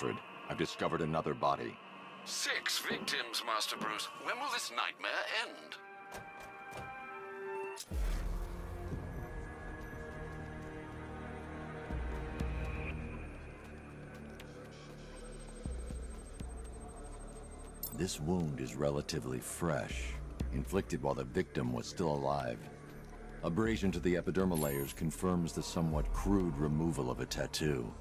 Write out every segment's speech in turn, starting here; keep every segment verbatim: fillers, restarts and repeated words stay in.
Alfred. I've discovered another body. Six victims, Master Bruce. When will this nightmare end? This wound is relatively fresh, inflicted while the victim was still alive. Abrasion to the epidermal layers confirms the somewhat crude removal of a tattoo.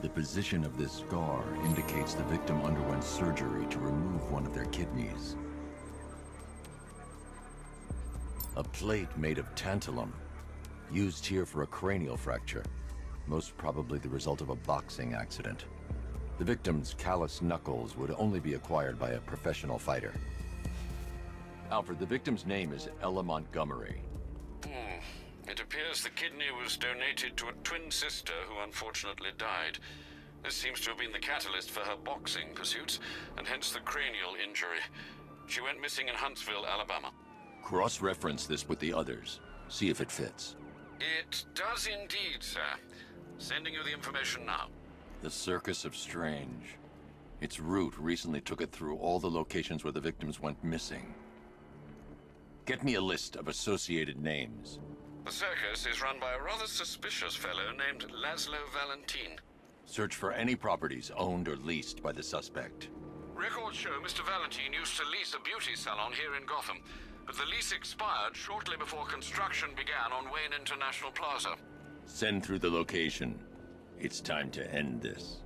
The position of this scar indicates the victim underwent surgery to remove one of their kidneys. A plate made of tantalum, used here for a cranial fracture, most probably the result of a boxing accident. The victim's callous knuckles would only be acquired by a professional fighter. Alfred, the victim's name is Ella Montgomery. Hmm. It appears the kidney was donated to a twin sister who unfortunately died. This seems to have been the catalyst for her boxing pursuits, and hence the cranial injury. She went missing in Huntsville, Alabama. Cross-reference this with the others. See if it fits. It does indeed, sir. Sending you the information now. The Circus of Strange. Its route recently took it through all the locations where the victims went missing. Get me a list of associated names. The circus is run by a rather suspicious fellow named Laszlo Valentin. Search for any properties owned or leased by the suspect. Records show Mister Valentin used to lease a beauty salon here in Gotham. But the lease expired shortly before construction began on Wayne International Plaza. Send through the location. It's time to end this.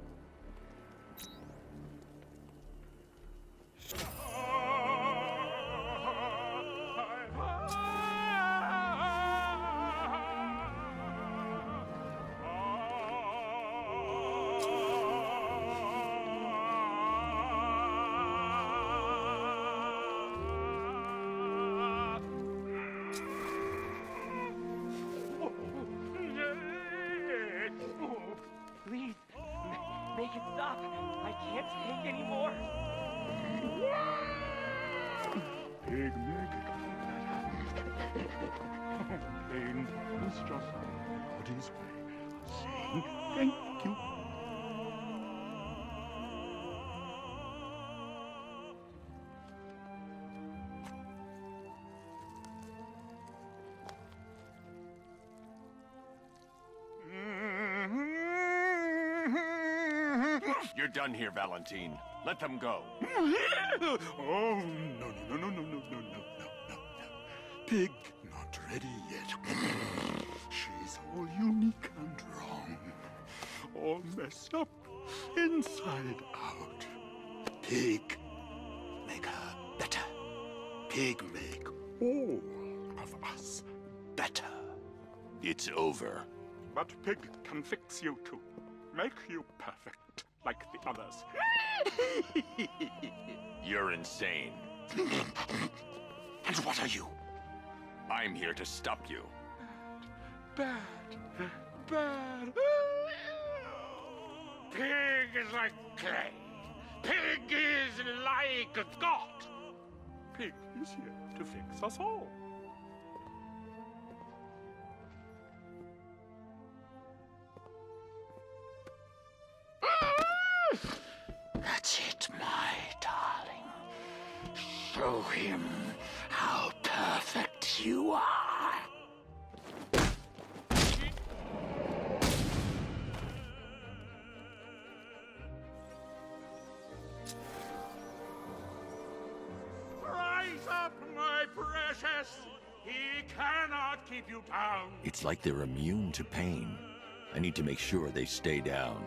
You're done here, Valentin. Let them go. Oh, no, no, no, no, no, no, no, no, no, no. Pig, not ready yet. She's all unique and wrong. All messed up, inside out. Pig, make her better. Pig, make all of us better. It's over. But Pig can fix you too. Make you perfect. Like the others. You're insane. And what are you? I'm here to stop you. Bad. Bad. Pig is like clay. Pig is like God. Pig is here to fix us all. That's it, my darling. Show him how perfect you are. Rise up, my precious. He cannot keep you down. It's like they're immune to pain. I need to make sure they stay down.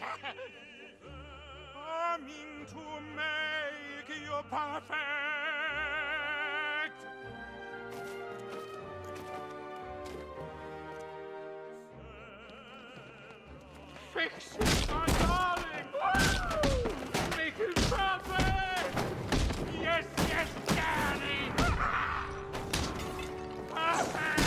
Coming to make you perfect. Fix it, my darling. Woo! Make it perfect. Yes, yes, darling. Perfect.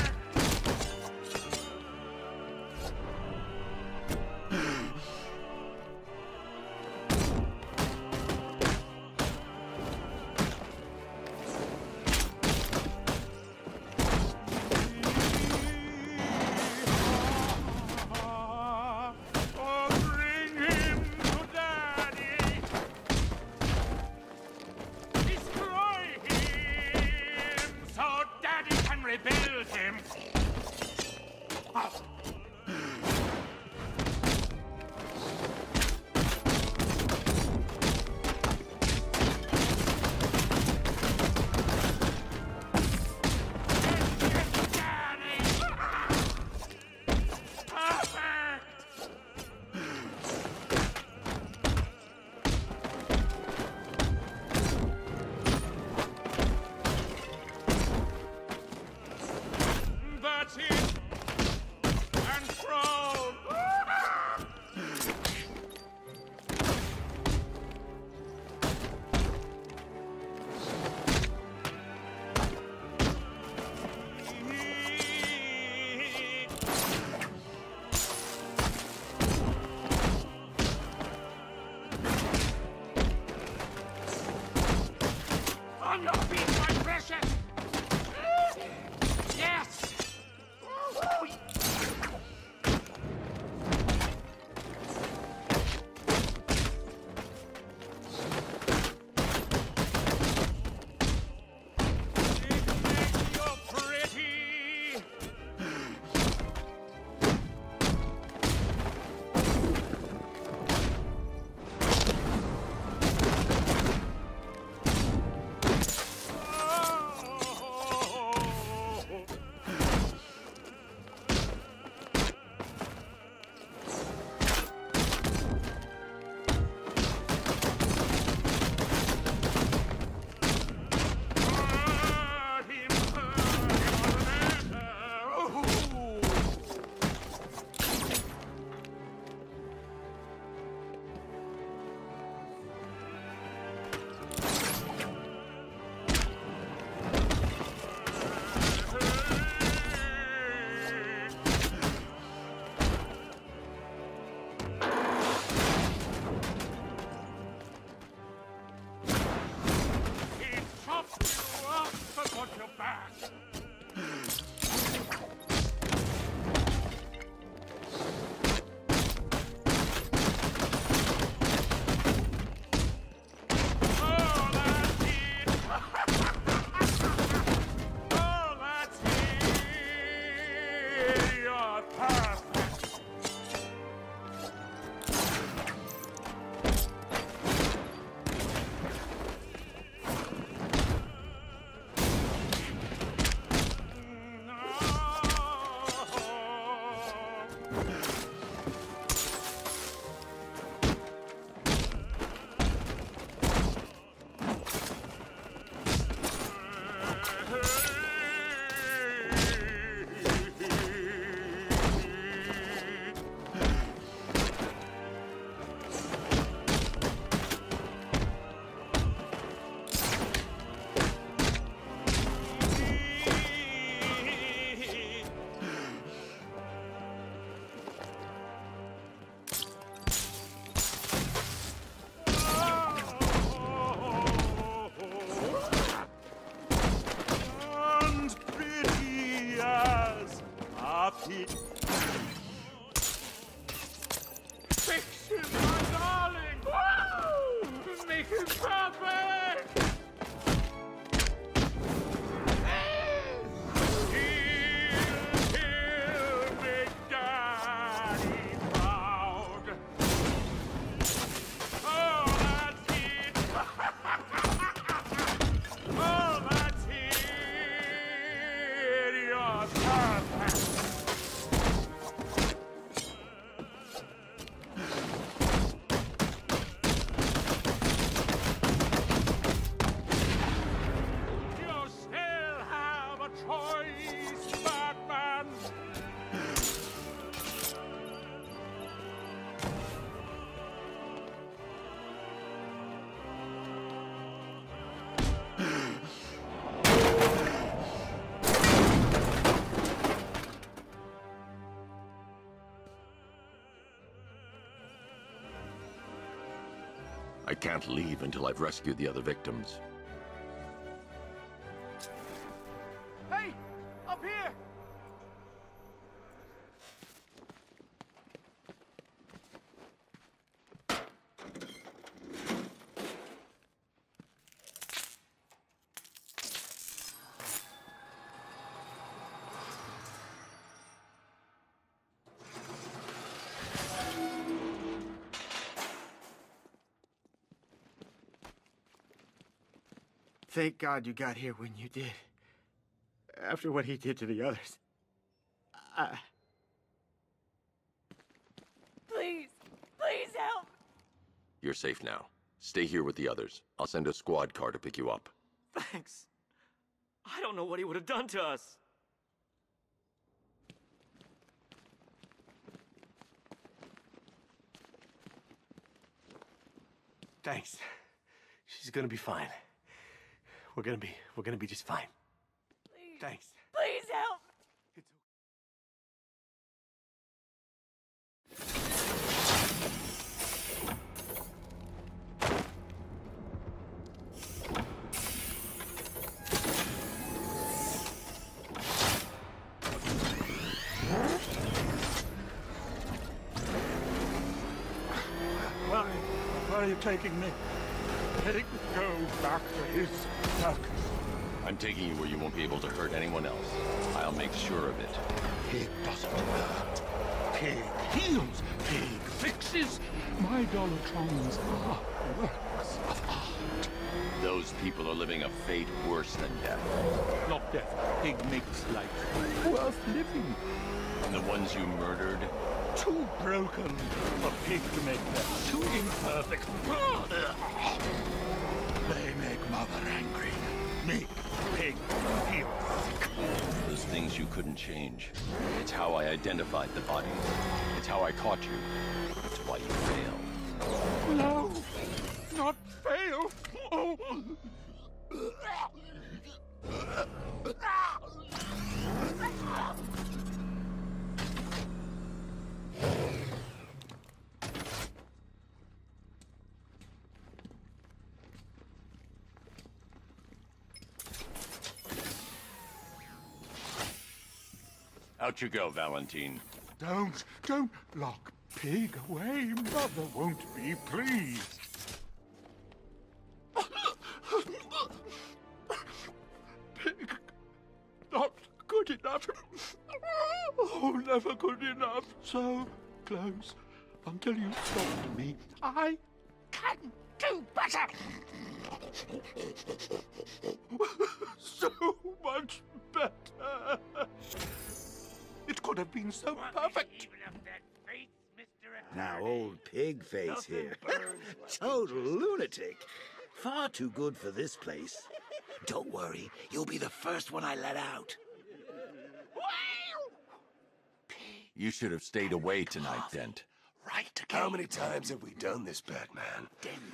I can't leave until I've rescued the other victims. Hey! Up here! Thank God you got here when you did. After what he did to the others. I... Please, please help! You're safe now. Stay here with the others. I'll send a squad car to pick you up. Thanks. I don't know what he would have done to us. Thanks. She's gonna be fine. We're gonna be, we're gonna be just fine. Please. Thanks. Please help! It's okay. Why, why are you taking me? Take go back to his circus. I'm taking you where you won't be able to hurt anyone else. I'll make sure of it. Pig doesn't hurt. Pig heals. Pig fixes. My Dollotron's are works of art. Those people are living a fate worse than death. Not death. Pig makes life worth living. And the ones you murdered? Too broken for pig to make them. Too imperfect. They make mother angry. Make pig feel sick. Those things you couldn't change. It's how I identified the bodies. It's how I caught you. It's why you failed. No! Not fail! Oh. Out you go, Valentin. Don't, don't lock Pig away. Mother won't be pleased. Pig, not good enough. Oh, never good enough. So close. Until you told me, I can do better. So much better. It could have been so perfect. Now old Pig Face here. Total lunatic. Far too good for this place. Don't worry, you'll be the first one I let out. You should have stayed away tonight, Dent. Right again. How many times have we done this, Batman?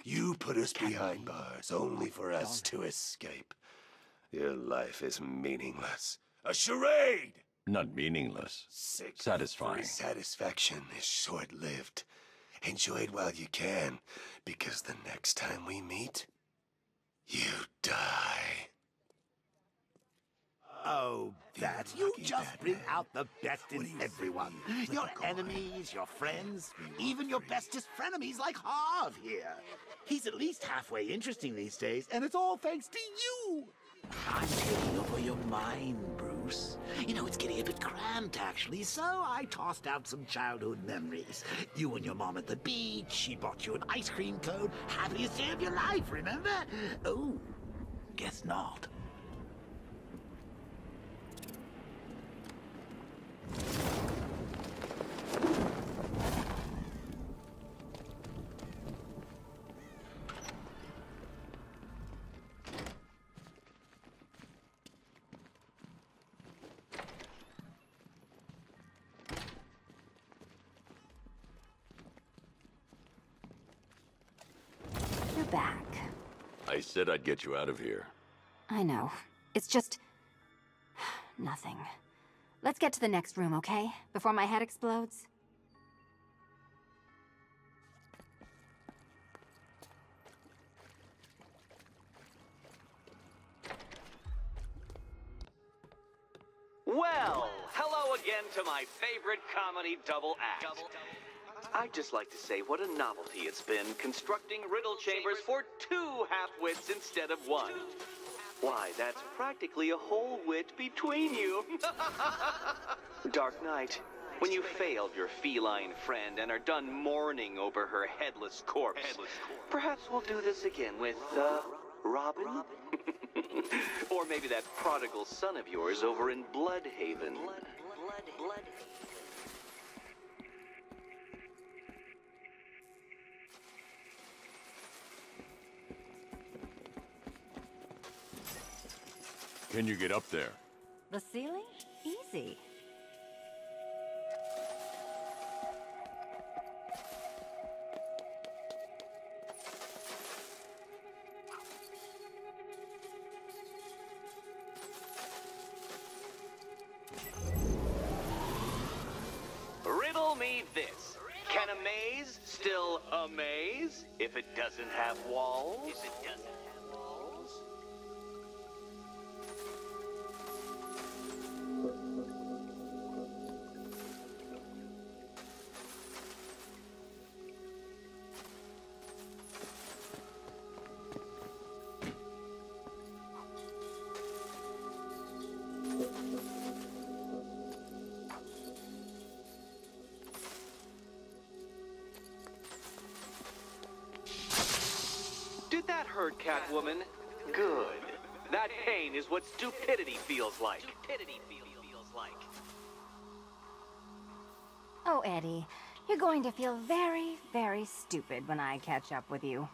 You put us behind bars only for us to escape. Your life is meaningless. A charade! Not meaningless. Sick. Satisfying. Satisfaction is short-lived. Enjoy it while you can, because the next time we meet, you die. Oh, that you just bring out the best in everyone. Your enemies, your friends, even your bestest frenemies like Harv here. He's at least halfway interesting these days, and it's all thanks to you. I'm taking over your mind, Bruce. You know, it's getting a bit cramped, actually, so I tossed out some childhood memories. You and your mom at the beach, she bought you an ice cream cone. Happiest day of your life, remember? Oh, guess not. Back. I said I'd get you out of here. I know. It's just... nothing. Let's get to the next room, okay? Before my head explodes. Well, hello again to my favorite comedy double act. I'd just like to say what a novelty it's been constructing riddle chambers for two half-wits instead of one. Why, that's practically a whole wit between you. Dark Knight, when you failed your feline friend and are done mourning over her headless corpse, headless corpse. Perhaps we'll do this again with, uh, Robin? Robin? Or maybe that prodigal son of yours over in Bloodhaven. Blood, blood, blood. Can you get up there? The ceiling? Easy. Riddle me this. Can a maze still amaze if it doesn't have walls? If it doesn't. That hurt, Catwoman? Good. That pain is what stupidity feels like. Stupidity feels like. Oh, Eddie, you're going to feel very, very stupid when I catch up with you.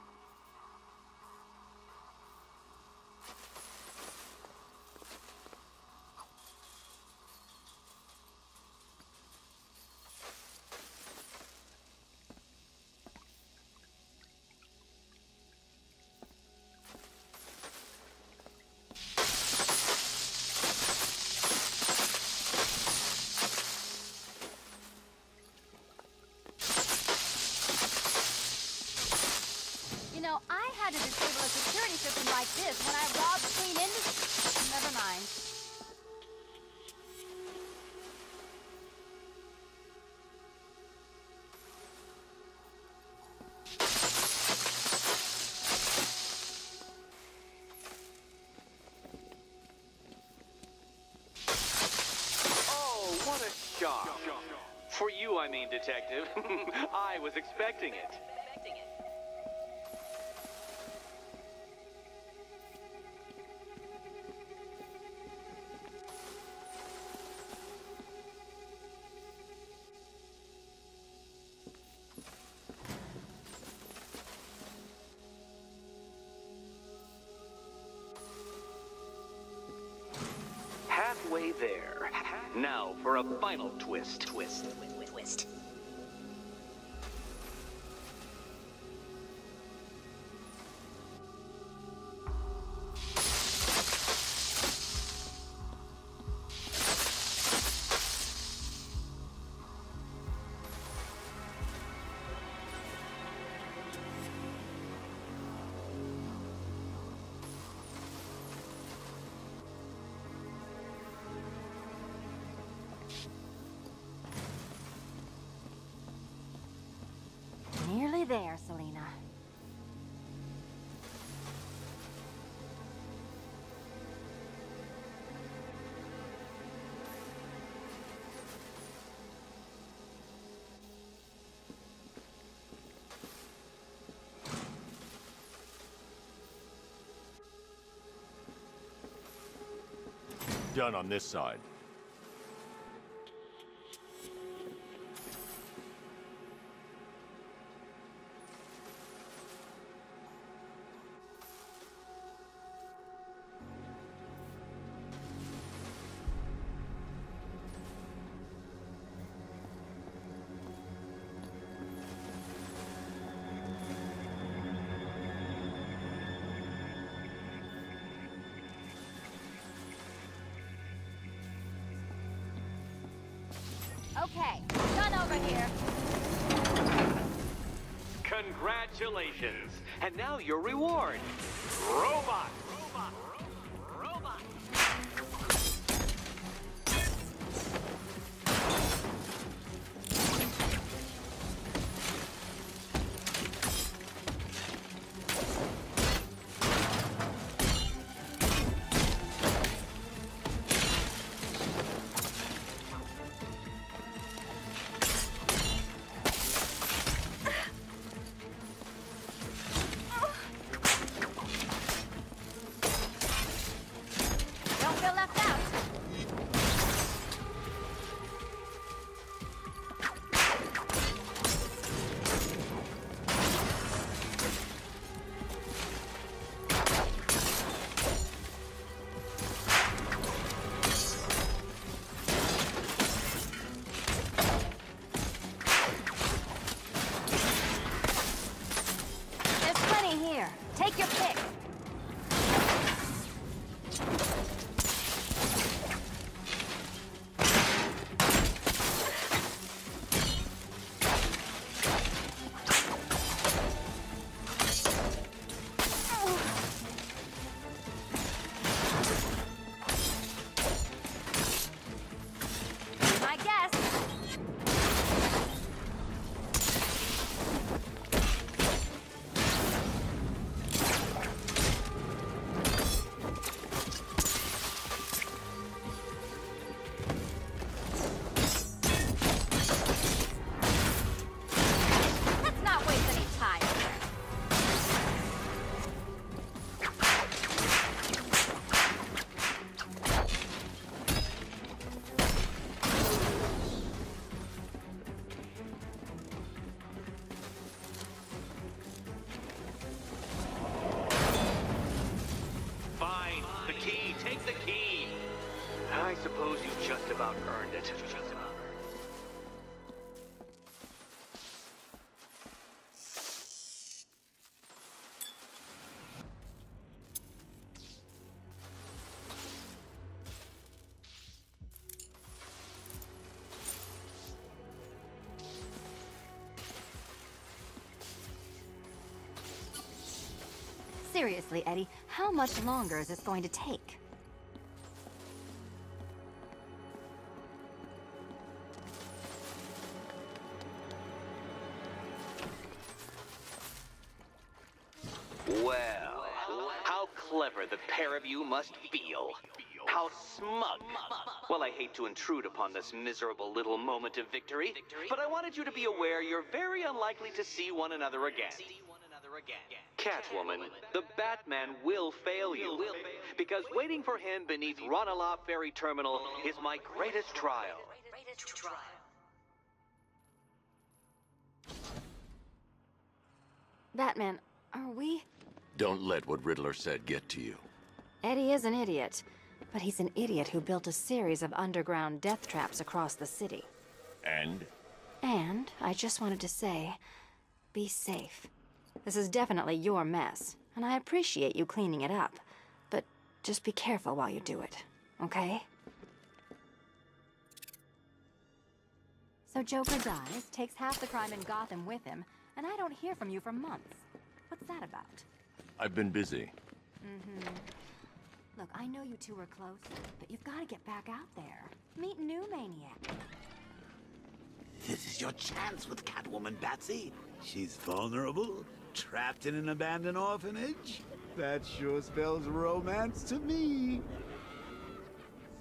I had to disable a security system like this when I robbed Queen Industries. Never mind. Oh, what a shock. For you, I mean, Detective. I was expecting it. Way there. Now for a final twist. Twist. Twist. There, Selena. Done on this side. Okay, done over here. Congratulations. And now your reward. Robot. Robot. Robot. Robot. suppose you just about earned it. Just about earned it. Seriously, Eddie, how much longer is this going to take? You must feel. How smug. Well, I hate to intrude upon this miserable little moment of victory, but I wanted you to be aware you're very unlikely to see one another again. Catwoman, the Batman will fail you, because waiting for him beneath Ronalo Ferry Terminal is my greatest trial. Batman, are we? Don't let what Riddler said get to you. Eddie is an idiot, but he's an idiot who built a series of underground death traps across the city. And? And I just wanted to say, be safe. This is definitely your mess, and I appreciate you cleaning it up, but just be careful while you do it, okay? So Joker dies, takes half the crime in Gotham with him, and I don't hear from you for months. What's that about? I've been busy. Mm-hmm. Look, I know you two were close, but you've got to get back out there. Meet new maniac. This is your chance with Catwoman, Batsy. She's vulnerable, trapped in an abandoned orphanage. That sure spells romance to me.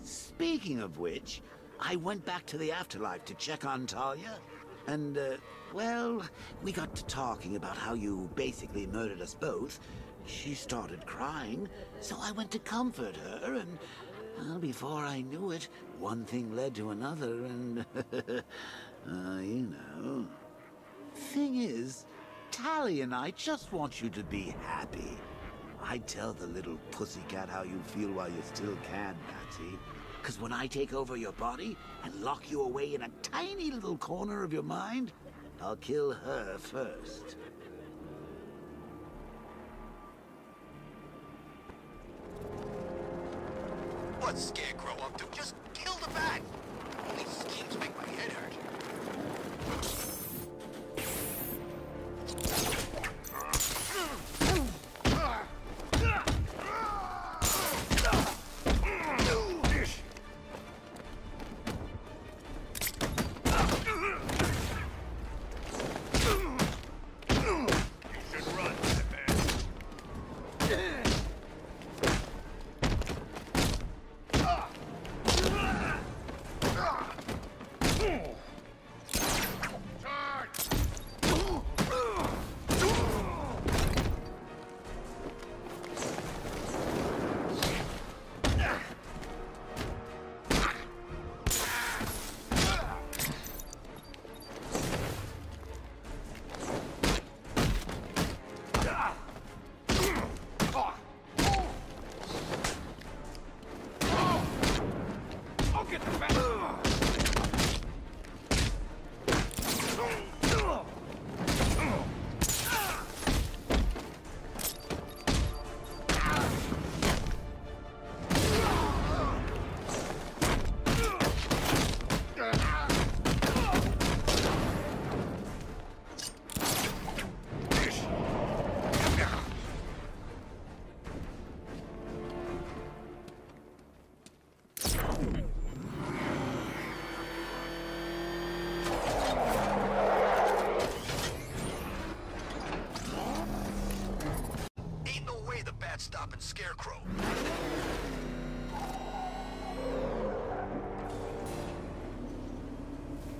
Speaking of which, I went back to the afterlife to check on Talia, and, uh, well, we got to talking about how you basically murdered us both. She started crying, so I went to comfort her, and, well, before I knew it, one thing led to another, and, uh, you know. Thing is, Tally and I just want you to be happy. I tell the little pussycat how you feel while you still can, Batsy. Because when I take over your body and lock you away in a tiny little corner of your mind, I'll kill her first. What's Scarecrow up to? Just kill the bat! These schemes make my head hurt.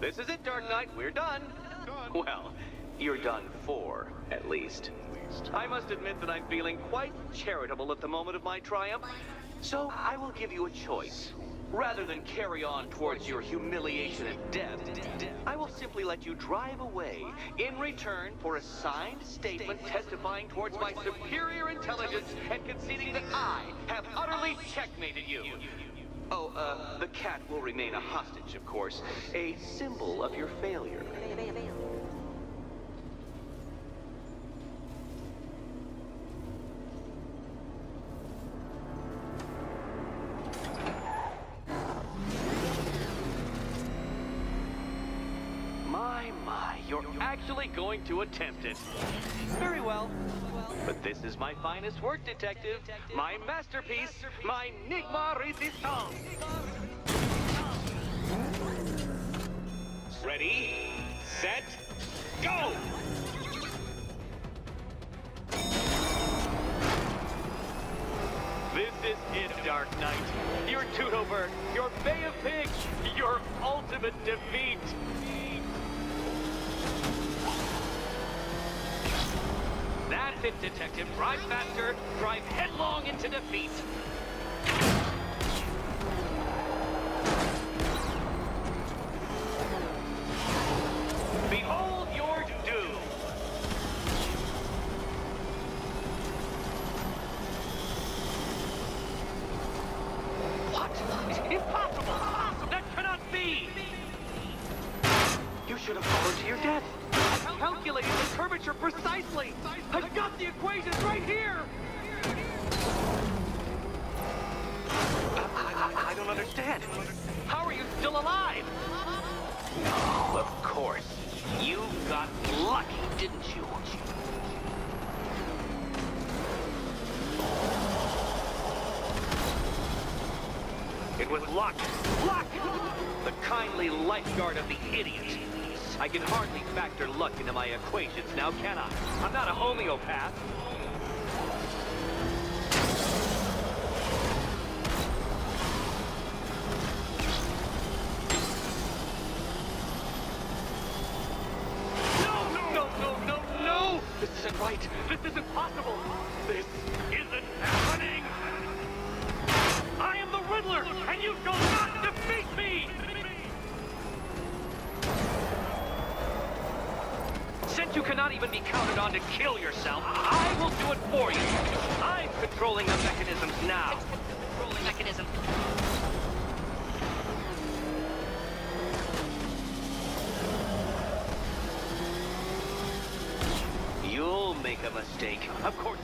This is it, Dark Knight. We're done. done. Well, you're done for, at least. at least. I must admit that I'm feeling quite charitable at the moment of my triumph, so I will give you a choice. Rather than carry on towards your humiliation and death, I will simply let you drive away in return for a signed statement testifying towards my superior intelligence and conceding that I have utterly checkmated you. Oh, uh... Uh, the cat will remain a hostage, of course. A symbol of your failure. My, my, you're actually going to attempt it. Very well. But this is my finest work, Detective. My masterpiece, my Nigma Resistance. Ready, set, go! This is it, Dark Knight. Your tootover, your Bay of Pigs, your ultimate defeat. That's it, Detective. Drive faster, drive headlong into defeat. Behold your doom. What? It's impossible! Impossible! That cannot be! You should have followed to your death. I calculated the curvature precisely. I've got the equations right here. I, I, I don't understand. How are you still alive? No, of course. You got lucky, didn't you? It was luck. Luck! The kindly lifeguard of the idiot. I can hardly factor luck into my equations now, can I? I'm not a homeopath. No, no, no, no, no! This isn't right. This isn't possible. This isn't happening. I am the Riddler, and you shall not defeat me! Since you cannot even be counted on to kill yourself, I will do it for you. I'm controlling the mechanisms now. Controlling mechanism. You'll make a mistake, of course.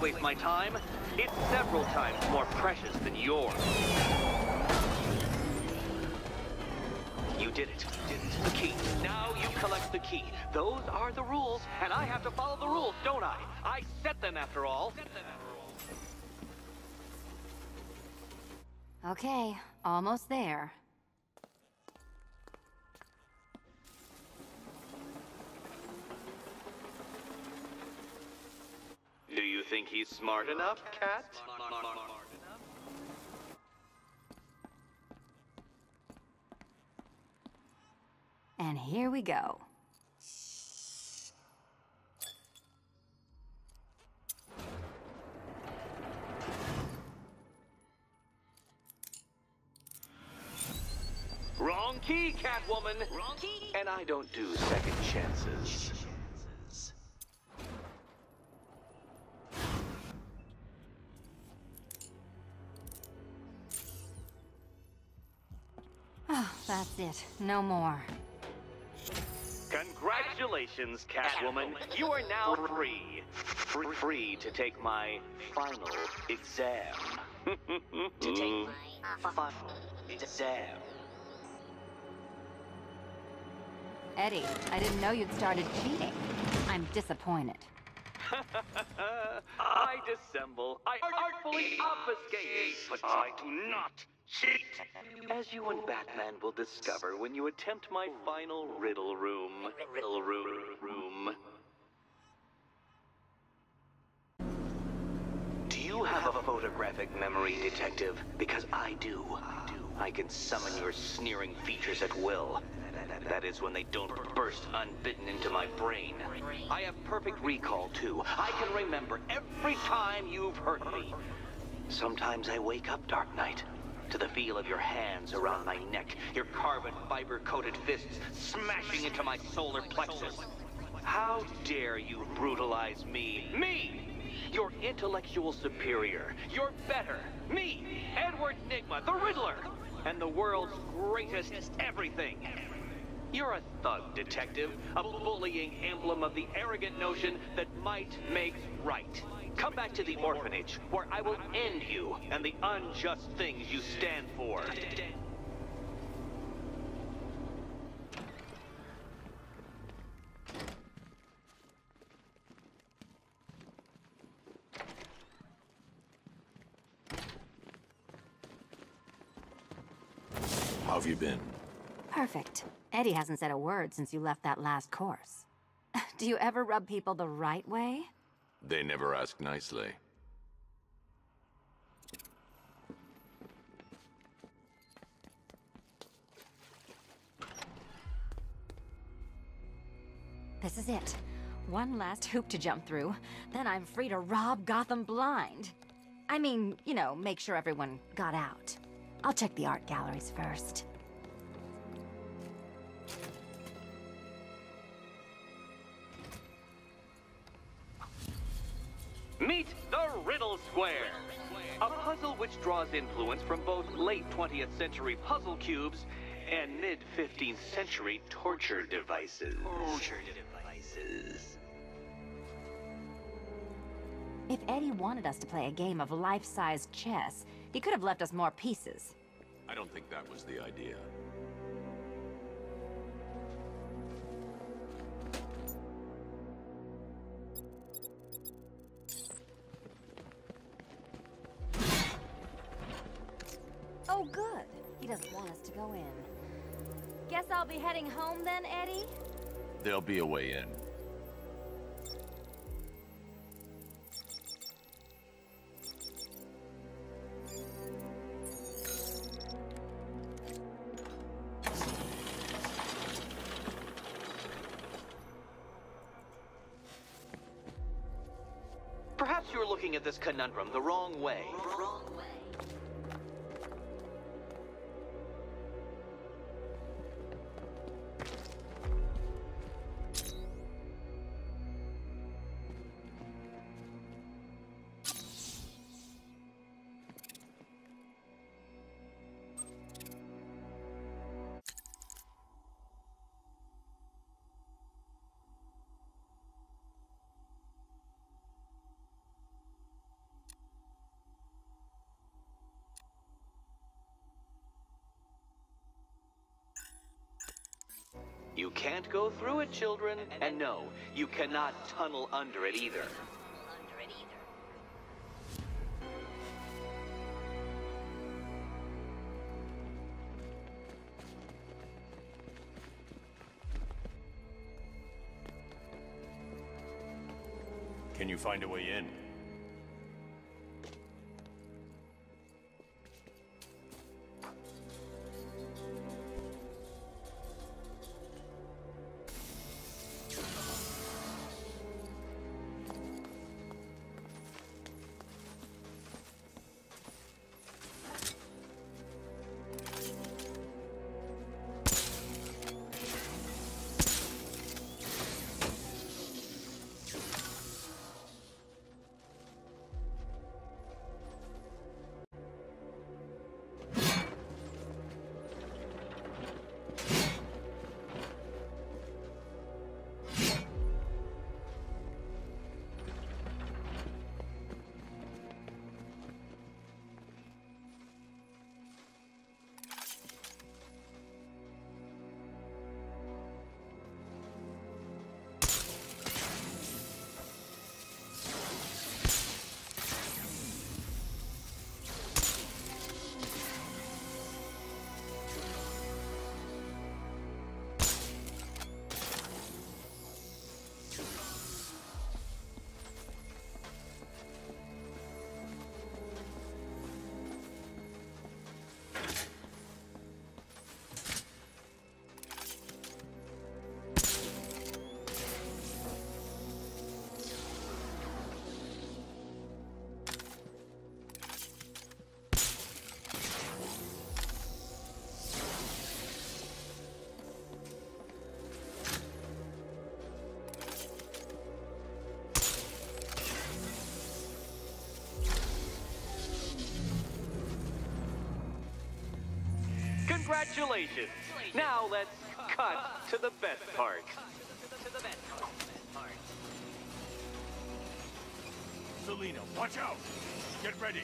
Waste my time. It's several times more precious than yours. You did it. Did it. The key. Now you collect the key. Those are the rules, and I have to follow the rules, don't I? I set them after all. Okay, almost there. Do you think he's smart enough, Cat? Smart, smart, smart, smart, smart enough. And here we go. Wrong key, Catwoman. Wrong key. And I don't do second chances. That's it. No more. Congratulations, Catwoman. You are now free. Free, free to take my final exam. To take my final exam. Eddie, I didn't know you'd started cheating. I'm disappointed. I dissemble. I artfully obfuscate. But I do not. Cheat! As you and Batman will discover when you attempt my final riddle room. Riddle room. room. Do you have a photographic memory, Detective? Because I do. I do. I can summon your sneering features at will. That is when they don't burst unbidden into my brain. I have perfect recall, too. I can remember every time you've hurt me. Sometimes I wake up, Dark Knight, to the feel of your hands around my neck, your carbon fiber-coated fists smashing into my solar plexus. How dare you brutalize me? Me! Your intellectual superior. You're better. Me, Edward Nigma, the Riddler, and the world's greatest everything. You're a thug, detective, a bullying emblem of the arrogant notion that might makes right. Come back to the orphanage, where I will end you and the unjust things you stand for. How have you been? Perfect. Eddie hasn't said a word since you left that last course. Do you ever rub people the right way? They never ask nicely. This is it. One last hoop to jump through, then I'm free to rob Gotham blind. I mean, you know, make sure everyone got out. I'll check the art galleries first. Meet the Riddle Square, a puzzle which draws influence from both late twentieth century puzzle cubes and mid fifteenth century torture devices. Torture devices. If Eddie wanted us to play a game of life-sized chess, he could have left us more pieces. I don't think that was the idea. Oh, good. He doesn't want us to go in. Guess I'll be heading home then, Eddie? There'll be a way in. Perhaps you're looking at this conundrum the wrong way. Wrong way. You can't go through it, children. And no, you cannot tunnel under it either. Can you find a way in? Congratulations. Now let's cut to the best part. Selena, watch out! Get ready!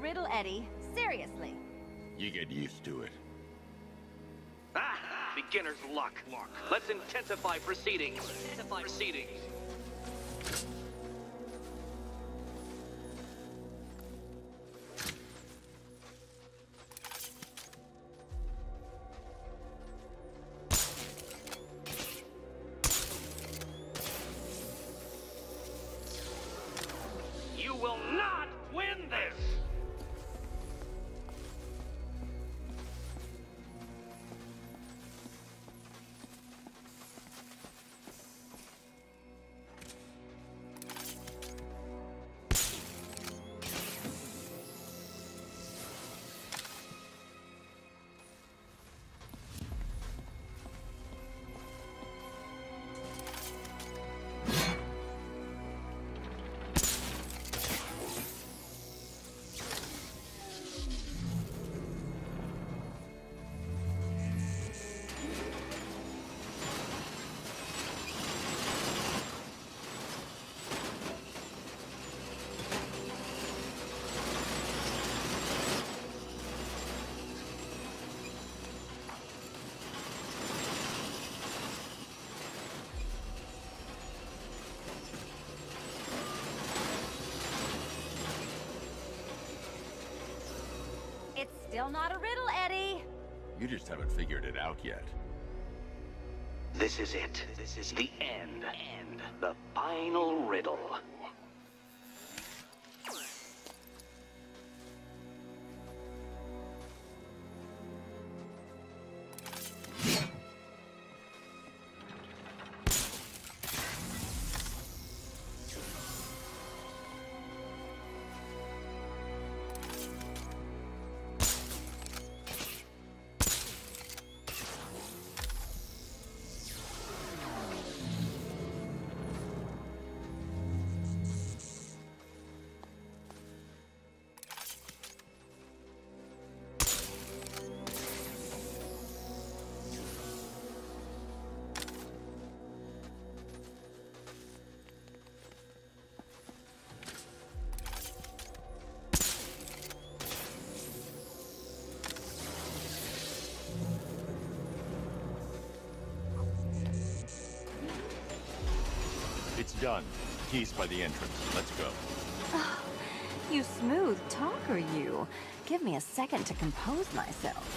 Riddle Eddie, seriously. You get used to it. Ah! Beginner's luck. luck. Let's intensify proceedings. Intensify proceedings. You will not win this! Still not a riddle, Eddie. You just haven't figured it out yet. This is it. This is the end. End. The final riddle. Done. Keys by the entrance. Let's go. Oh, you smooth talker, you. Give me a second to compose myself.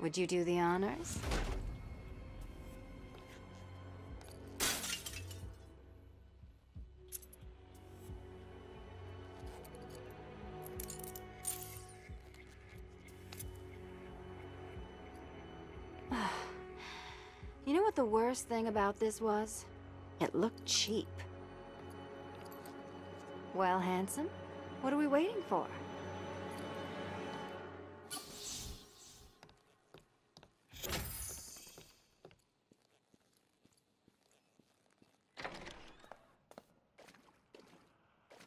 Would you do the honors? The worst thing about this was, it looked cheap. Well, handsome, what are we waiting for?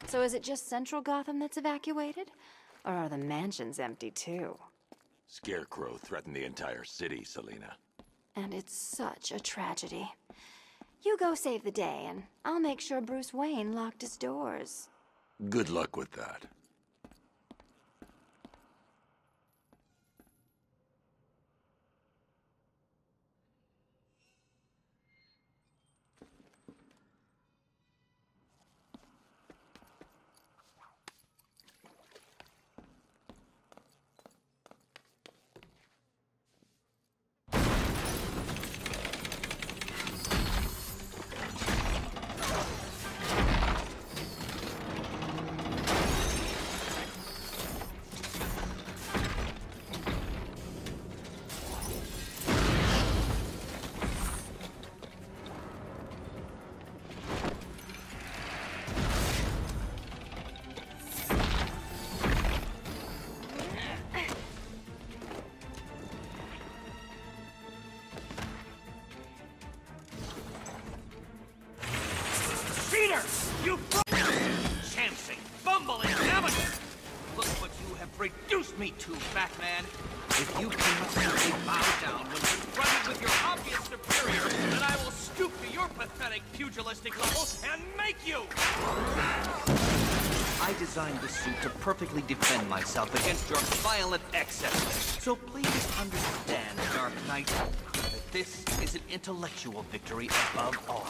So is it just central Gotham that's evacuated? Or are the mansions empty too? Scarecrow threatened the entire city, Selena. And it's such a tragedy. You go save the day, and I'll make sure Bruce Wayne locked his doors. Good luck with that. me too, Batman. If you constantly bow down when confronted with your obvious superior, then I will stoop to your pathetic, pugilistic level and make you! I designed this suit to perfectly defend myself against your violent excesses. So please understand, Dark Knight, that this is an intellectual victory above all.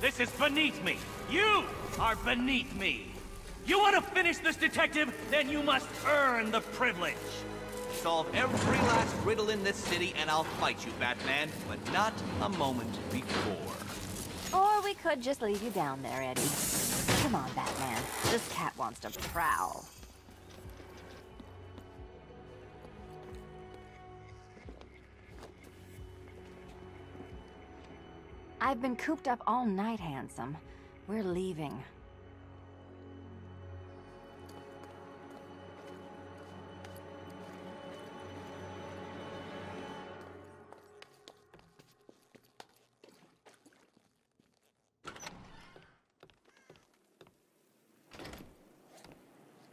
This is beneath me. You are beneath me. You want to finish this detective? Then you must earn the privilege. Solve every last riddle in this city and I'll fight you, Batman, but not a moment before. Or we could just leave you down there, Eddie. Come on, Batman. This cat wants to prowl. I've been cooped up all night, handsome. We're leaving.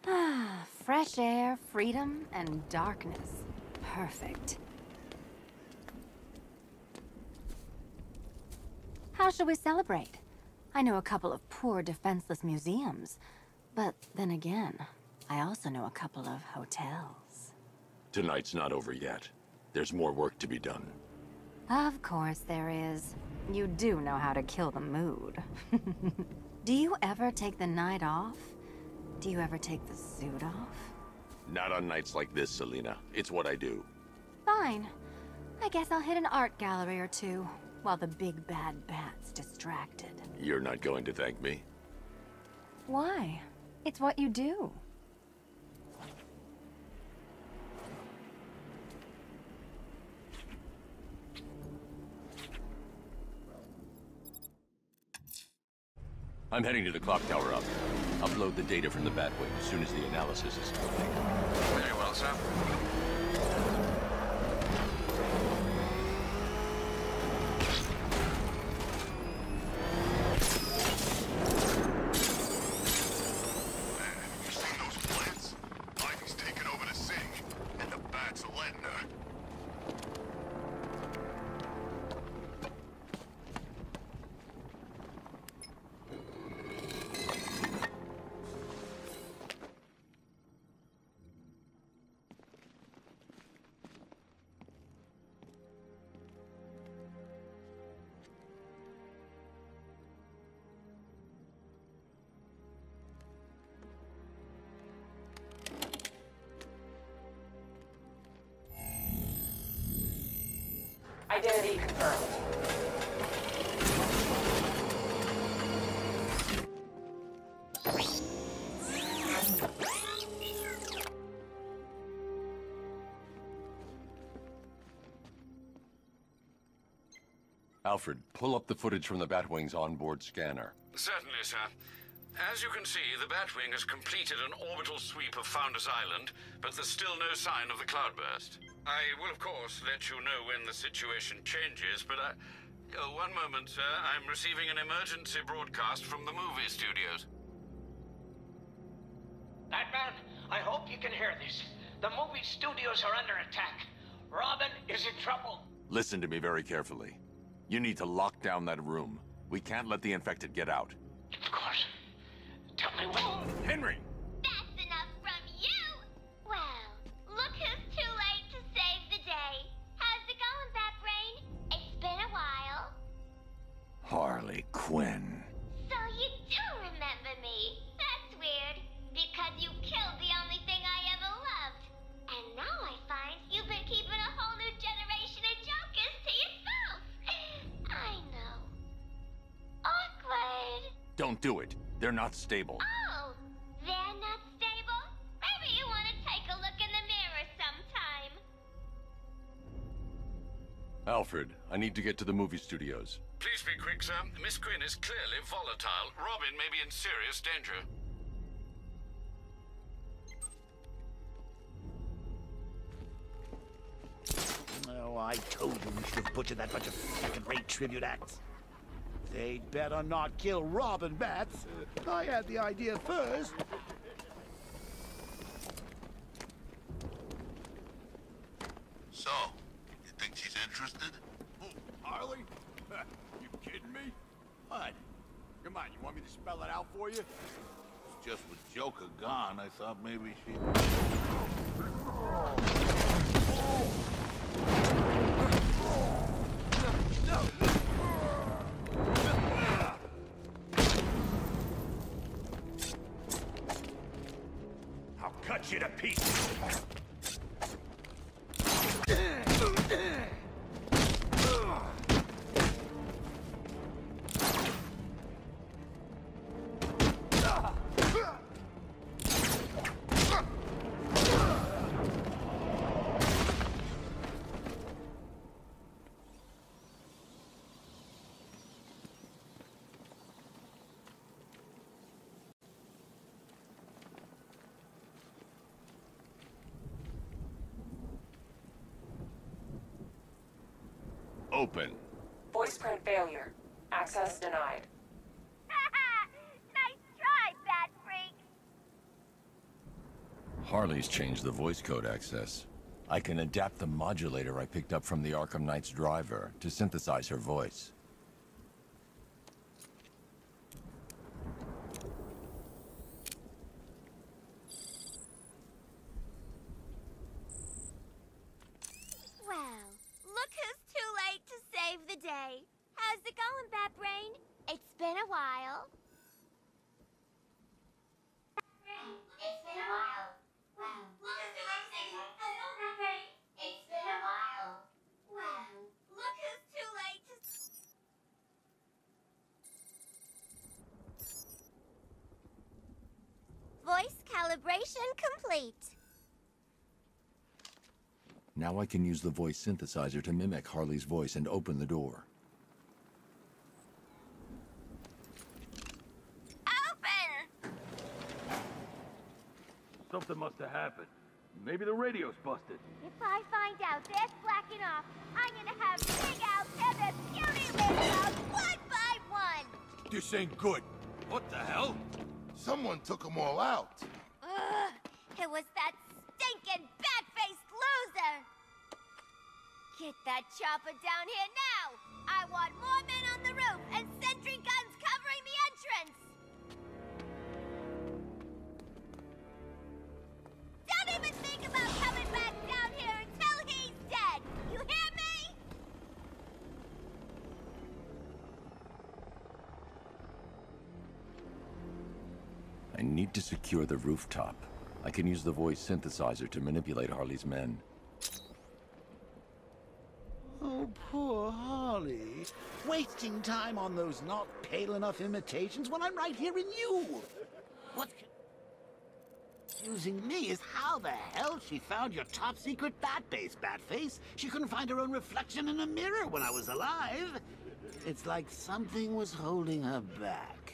Ah, fresh air, freedom, and darkness. Perfect. How should we celebrate? I know a couple of poor, defenseless museums. But then again, I also know a couple of hotels. Tonight's not over yet. There's more work to be done. Of course there is. You do know how to kill the mood. Do you ever take the night off? Do you ever take the suit off? Not on nights like this, Selena. It's what I do. Fine. I guess I'll hit an art gallery or two. While the big bad bat's distracted. You're not going to thank me? Why? It's what you do. I'm heading to the clock tower up. Upload the data from the Batwing as soon as the analysis is complete. Very well, sir. Identity confirmed. Alfred, pull up the footage from the Batwing's onboard scanner. Certainly, sir. As you can see, the Batwing has completed an orbital sweep of Founders Island, but there's still no sign of the cloudburst. I will, of course, let you know when the situation changes, but I... Oh, one moment, sir. I'm receiving an emergency broadcast from the movie studios. Batman, I hope you can hear this. The movie studios are under attack. Robin is in trouble. Listen to me very carefully. You need to lock down that room. We can't let the infected get out. Of course. Tell me when. Henry! That's enough from you! Well, look who's too late to save the day. How's it going, Bat-Brain? It's been a while. Harley Quinn. So you do remember me. That's weird. Because you killed the only thing I ever loved. And now I find you've been keeping a whole new generation of Jokers to yourself. I know. Awkward. Don't do it. They're not stable. Oh, they're not stable? Maybe you want to take a look in the mirror sometime. Alfred, I need to get to the movie studios. Please be quick, sir. Miss Quinn is clearly volatile. Robin may be in serious danger. Oh, I told you we should have butchered that bunch of second-rate tribute acts. They'd better not kill Robin, Bats. I had the idea first. So, you think she's interested? Who, Harley? You kidding me? What? Come on, you want me to spell it out for you? It's just with Joker gone, I thought maybe she... Oh. I'll cut you to pieces. Open. Voice print failure. Access denied. Nice try, Bat Freak! Harley's changed the voice code access. I can adapt the modulator I picked up from the Arkham Knight's driver to synthesize her voice. Now I can use the voice synthesizer to mimic Harley's voice and open the door. Open! Something must have happened. Maybe the radio's busted. If I find out they're slacking off, I'm gonna have big out their beauty rings out one by one! This ain't good. What the hell? Someone took them all out. Ugh, it was that stinking bat-faced loser! Get that chopper down here now! I want more men on the roof and sentry guns covering the entrance! Don't even think about coming back down here until he's dead! You hear me? I need to secure the rooftop. I can use the voice synthesizer to manipulate Harley's men. Oh, poor Harley. Wasting time on those not pale enough imitations when I'm right here in you. What? Using me is how the hell she found your top secret bat base, Batface. She couldn't find her own reflection in a mirror when I was alive. It's like something was holding her back.